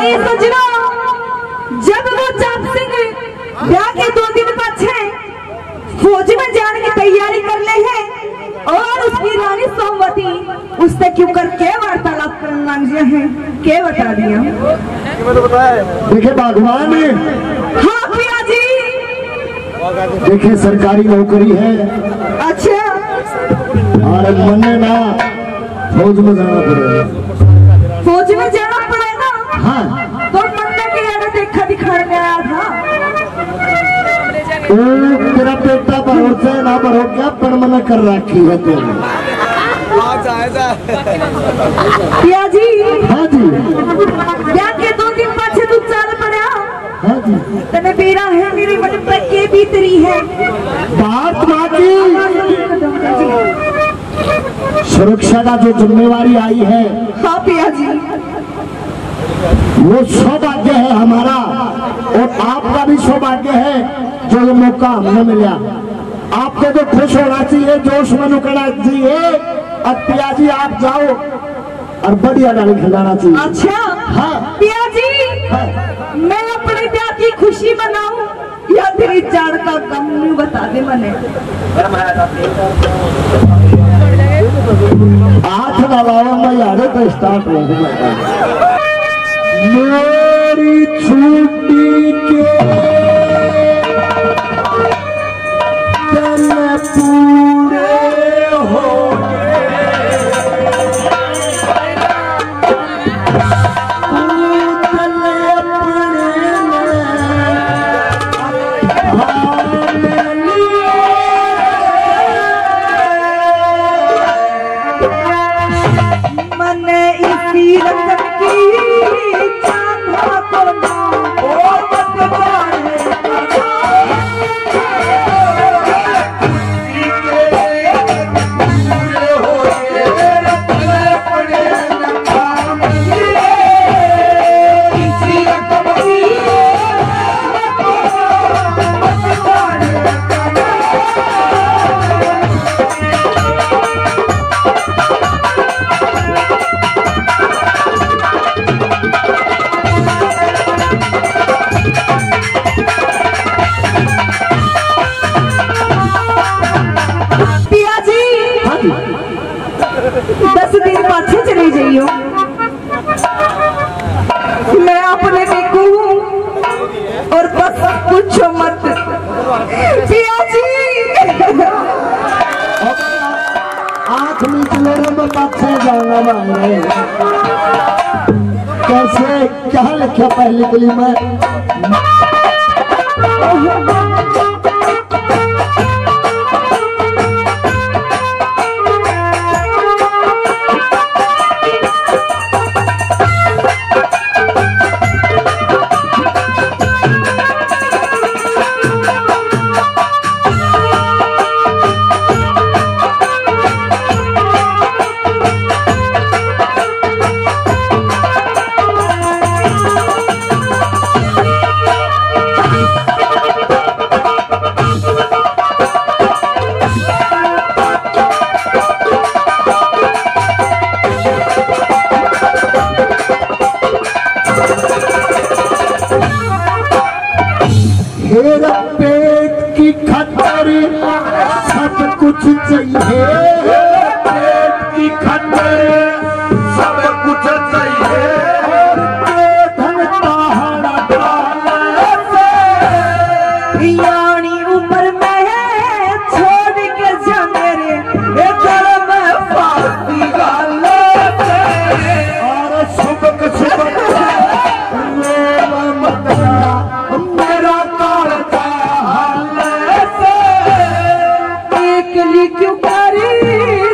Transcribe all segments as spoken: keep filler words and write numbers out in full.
आइए सजना, जब वो चाप सिंह ब्याह के दो दिन पीछे फौज में जाने की तैयारी कर ले है और उसकी रानी सोमवती उससे क्यों कर के वार्तालाप करना है के बता दिया। देखिए भगवान, हाँ पिया जी, देखिए सरकारी नौकरी है। अच्छा, भारत मने ना फौज में जाना पड़ेगा, फौज में जाना पड़ेगा। हाँ तो मंडे के आगे देखा दिखाने आया था। ओ तेरा पेटा भरोसा ना भरो क्या पर मना कर रखी है तूने। पिया जी, हाँ जी, ब्याह के दो दिन पाछे तू चल पड़ा। हाँ जी, तेरे बेरा है मेरे मन पर के भीतरी है बात बाकी। सुरक्षा का जो जिम्मेवारी आई है, हाँ पिया जी, वो सौभाग्य है हमारा और आपका भी सौभाग्य है जो ये मौका हमने मिला। आपको तो खुश होना चाहिए, जोश में नुकना चाहिए। अब पिया जी आप जाओ और बढ़िया डाली खिलाना चाहिए। अच्छा, हाँ पिया जी, हाँ। मैं अपने प्यार की खुशी मनाऊं या तेरी चार का कम बता दे मैंने। आठ दबाव में याद तो स्टार्ट हो गया। मेरी छुट्टी के दिन पूरे हो कैसे क्या लिखा पहली गली में। क्यों करी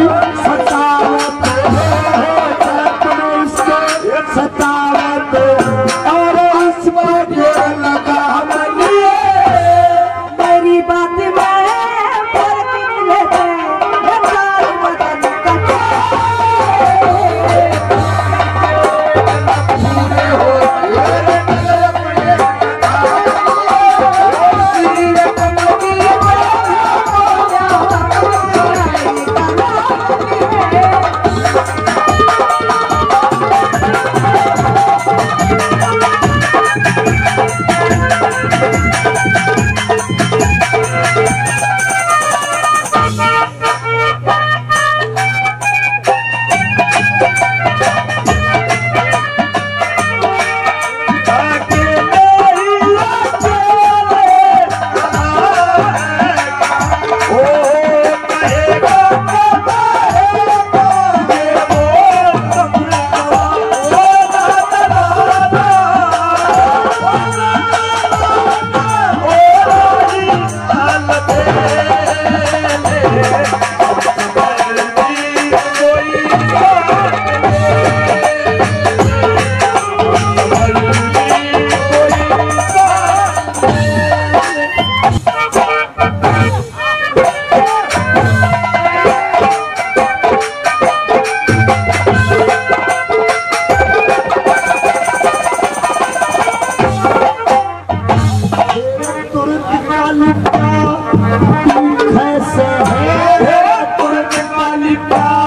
तुरंत मालिका